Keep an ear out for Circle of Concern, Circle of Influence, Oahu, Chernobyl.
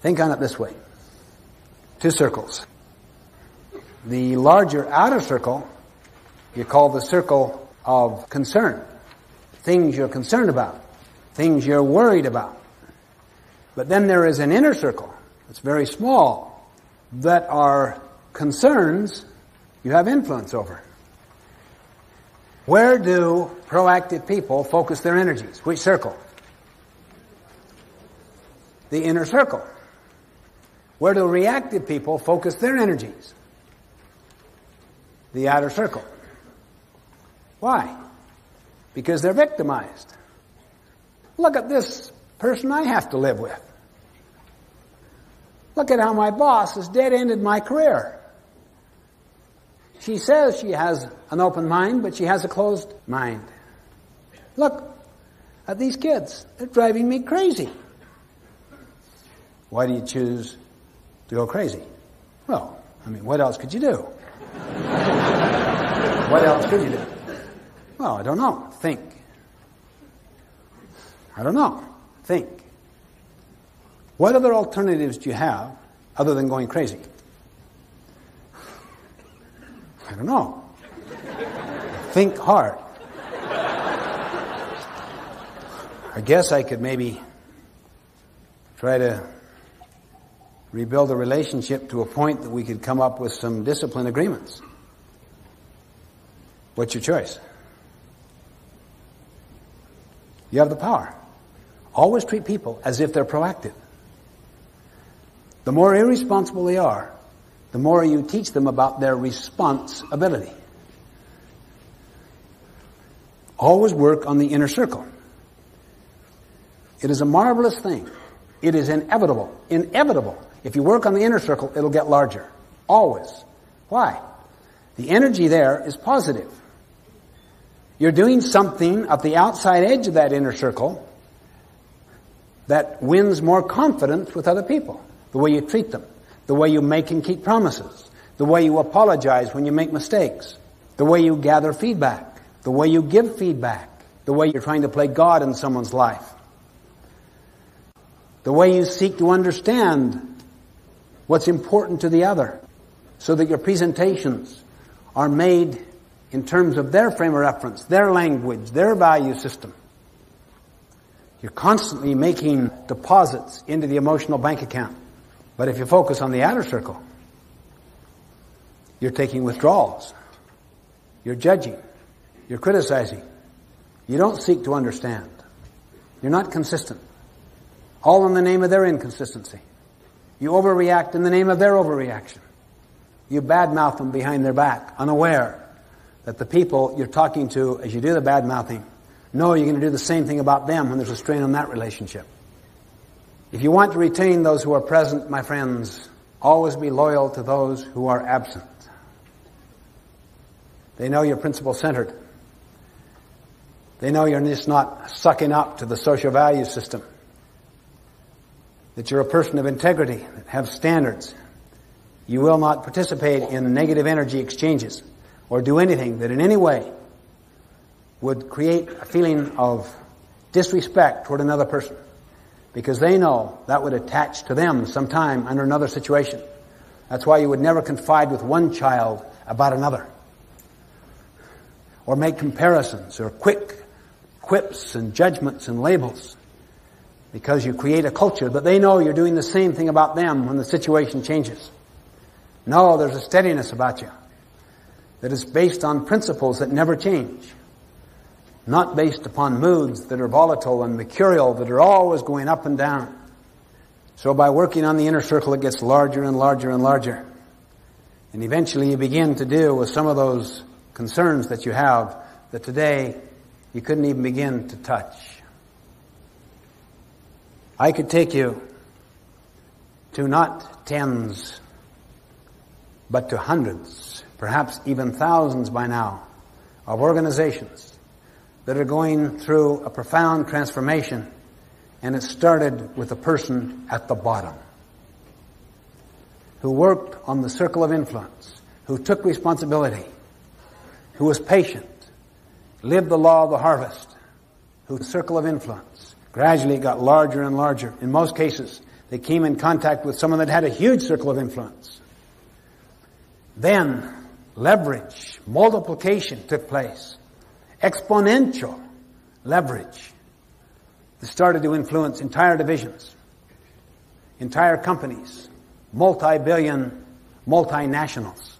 Think on it this way. Two circles. The larger outer circle you call the circle of concern. Things you're concerned about. Things you're worried about. But then there is an inner circle. It's very small. That are concerns you have influence over. Where do proactive people focus their energies? Which circle? The inner circle. Where do reactive people focus their energies? The outer circle. Why? Because they're victimized. Look at this person I have to live with. Look at how my boss has dead-ended my career. She says she has an open mind, but she has a closed mind. Look at these kids. They're driving me crazy. Why do you choose to go crazy? Well, I mean, what else could you do? What else could you do? Well, I don't know. Think. I don't know. Think. What other alternatives do you have other than going crazy? I don't know. Think hard. I guess I could maybe try to rebuild the relationship to a point that we could come up with some discipline agreements. What's your choice? You have the power. Always treat people as if they're proactive. The more irresponsible they are, the more you teach them about their responsibility. Always work on the inner circle. It is a marvelous thing. It is inevitable. Inevitable. If you work on the inner circle, it'll get larger. Always. Why? The energy there is positive. You're doing something at the outside edge of that inner circle that wins more confidence with other people. The way you treat them. The way you make and keep promises. The way you apologize when you make mistakes. The way you gather feedback. The way you give feedback. The way you're trying to play God in someone's life. The way you seek to understand what's important to the other so that your presentations are made in terms of their frame of reference, their language, their value system. You're constantly making deposits into the emotional bank account. But if you focus on the outer circle, you're taking withdrawals. You're judging. You're criticizing. You don't seek to understand. You're not consistent. All in the name of their inconsistency. You overreact in the name of their overreaction. You badmouth them behind their back, unaware that the people you're talking to as you do the badmouthing know you're going to do the same thing about them when there's a strain on that relationship. If you want to retain those who are present, my friends, always be loyal to those who are absent. They know you're principle-centered. They know you're just not sucking up to the social value system. That you're a person of integrity, that have standards. You will not participate in negative energy exchanges or do anything that in any way would create a feeling of disrespect toward another person because they know that would attach to them sometime under another situation. That's why you would never confide with one child about another or make comparisons or quick quips and judgments and labels. Because you create a culture that they know you're doing the same thing about them when the situation changes. No, there's a steadiness about you that is based on principles that never change. Not based upon moods that are volatile and mercurial that are always going up and down. So by working on the inner circle, it gets larger and larger and larger. And eventually you begin to deal with some of those concerns that you have that today you couldn't even begin to touch. I could take you to not tens, but to hundreds, perhaps even thousands by now, of organizations that are going through a profound transformation, and it started with a person at the bottom who worked on the circle of influence, who took responsibility, who was patient, lived the law of the harvest, who circle of influence. Gradually it got larger and larger. In most cases, They came in contact with someone that had a huge circle of influence. Then leverage, multiplication took place. Exponential leverage. They started to influence entire divisions, entire companies, multi-billion multinationals.